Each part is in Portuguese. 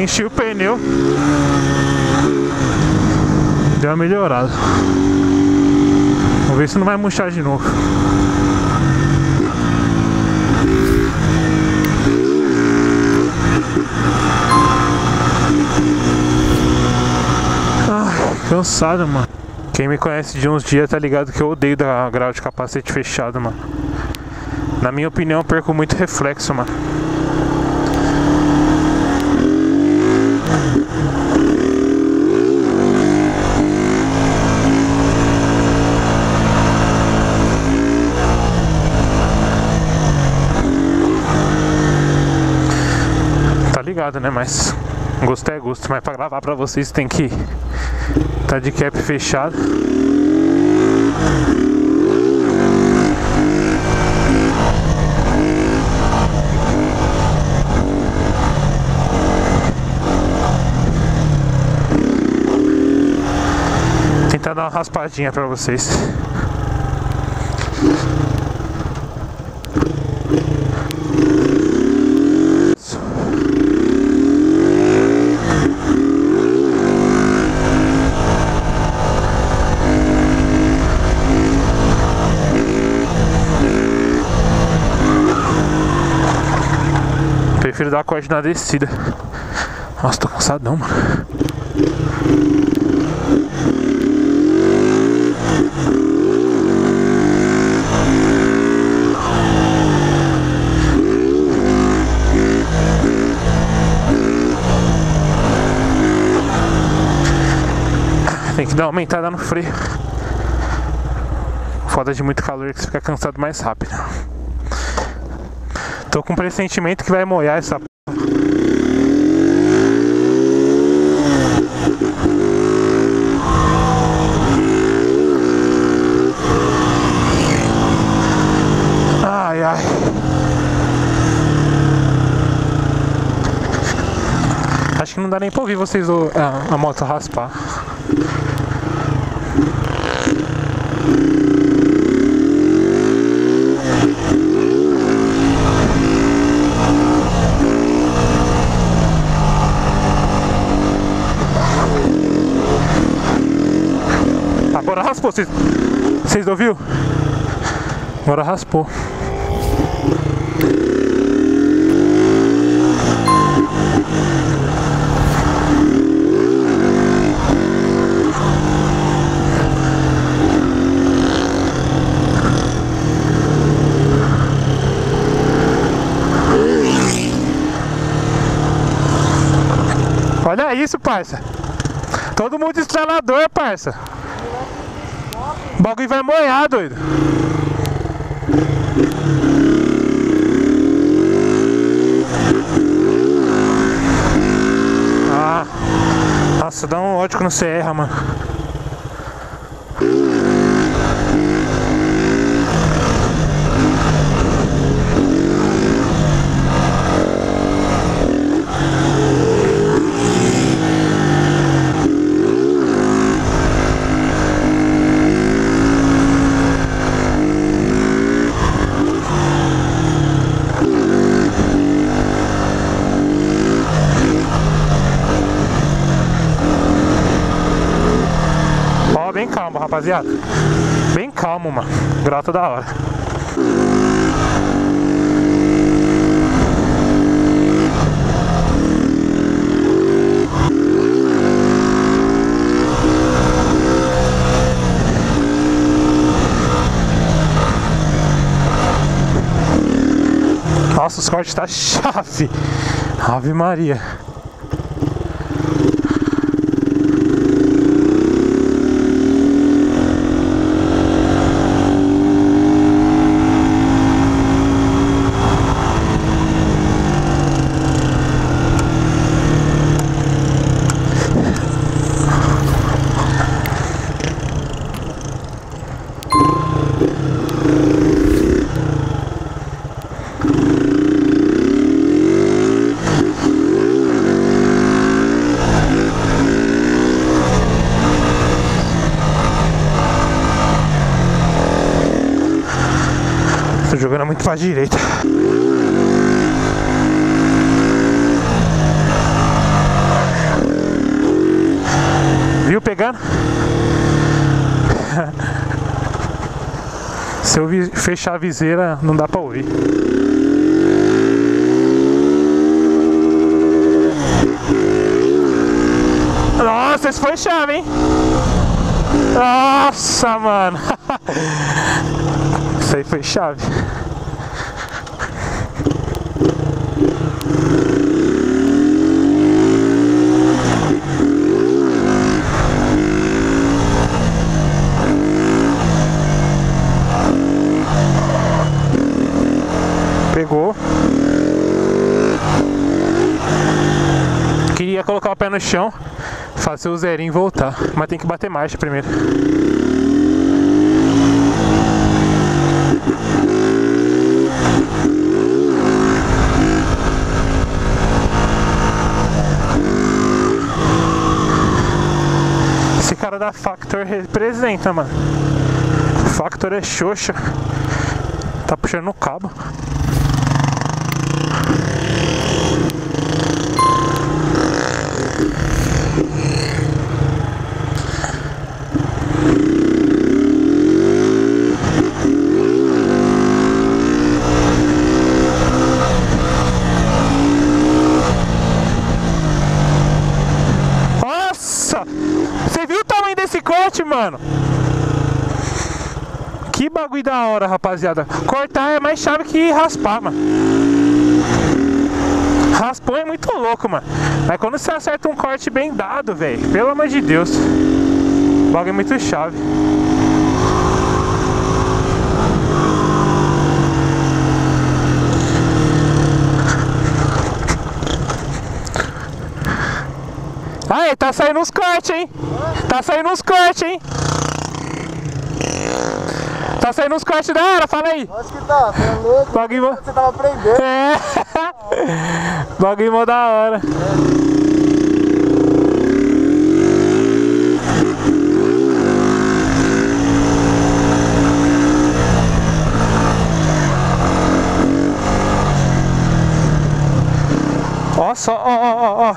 Enchi o pneu, deu uma melhorada. Vamos ver se não vai murchar de novo. Ai, cansado, mano. Quem me conhece de uns dias tá ligado que eu odeio dar grau de capacete fechado, mano. Na minha opinião, eu perco muito reflexo, mano. Ligado, né? Mas gosto é gosto, mas pra gravar pra vocês tem que tá de cap fechado. Tentar dar uma raspadinha pra vocês. Prefiro dar corte na descida. Nossa, tô cansadão, mano. Tem que dar uma aumentada no freio. Foda de muito calor que você fica cansado mais rápido. Tô com um pressentimento que vai molhar essa p***. Ai, ai. Acho que não dá nem pra ouvir vocês a moto raspar. Agora raspou, vocês ouviram? Agora raspou. Olha isso, parça. Todo mundo estralador, parça. O bagulho vai molhar, doido. Ah, nossa, dá um ódio quando você erra, mano. Bem calmo, rapaziada. Bem calmo, mano. Grata da hora. Nossa, os cortes tá chave. Ave Maria. Jogando muito para a direita. Viu pegando? Se eu fechar a viseira, não dá para ouvir. Nossa, esse foi chave, hein? Nossa, mano. Isso aí foi chave. Pegou. Queria colocar o pé no chão, fazer o zerinho e voltar, mas tem que bater marcha primeiro. Esse cara da Factor representa, mano. Factor é xoxa. Tá puxando o cabo. Você viu o tamanho desse corte, mano? Que bagulho da hora, rapaziada. Cortar é mais chave que raspar, mano. Raspão é muito louco, mano. Mas quando você acerta um corte bem dado, velho, pelo amor de Deus, o bagulho é muito chave. Aí, tá saindo uns cortes, hein? Tá saindo uns cortes, hein? Tá saindo uns cortes da hora, fala aí. Acho que tá, tá louco. Bagulho... Você tava aprendendo. É. Bagulho mó da hora. Ó só, ó, ó, ó.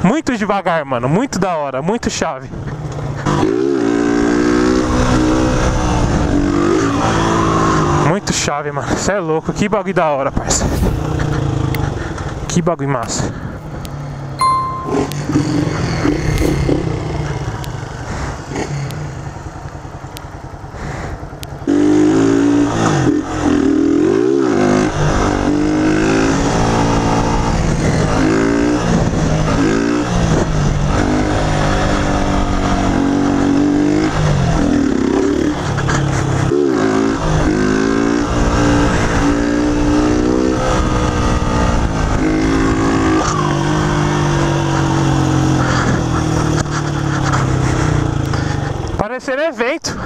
Muito devagar, mano, muito da hora, muito chave. Muito chave, mano, cê é louco, que bagulho da hora, parça. Que bagulho massa. Parecendo evento.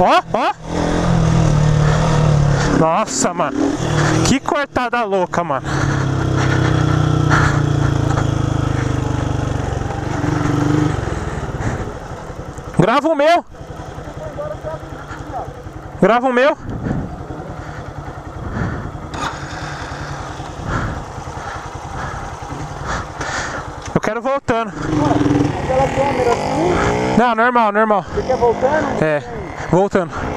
Ó, ó. Nossa, mano. Que cortada louca, mano. Grava o meu. Grava o meu. Eu quero voltando. Aquela câmera assim? Não, normal, normal. Você quer voltando? É, voltando.